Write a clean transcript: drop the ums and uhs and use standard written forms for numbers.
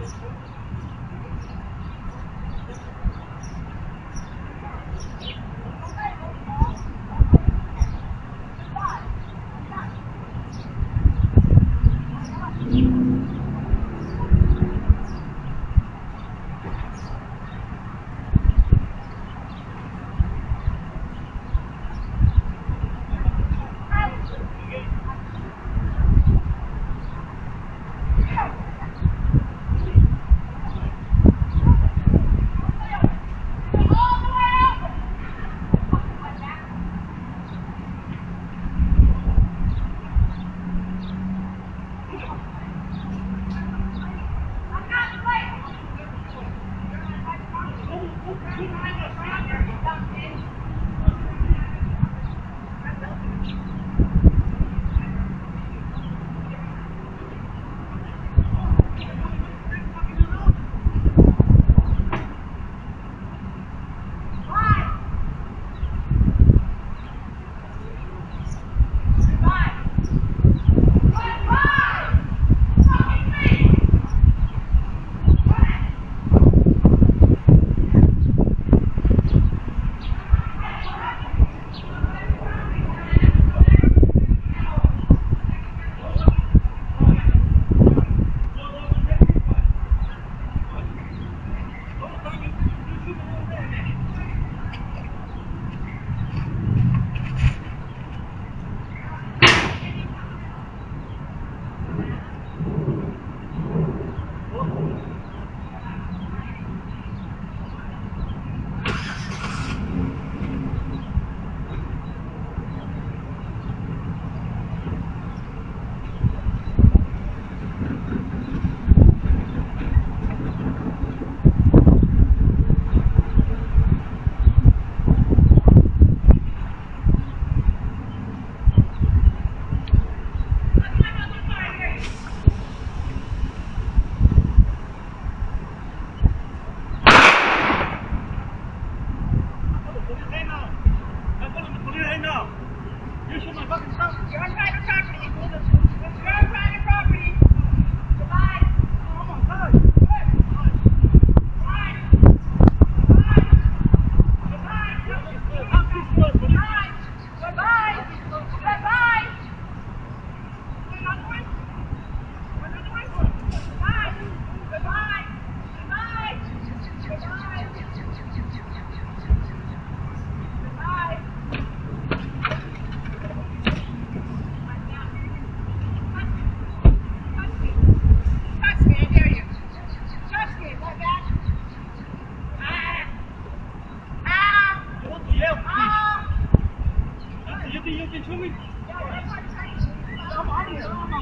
this book.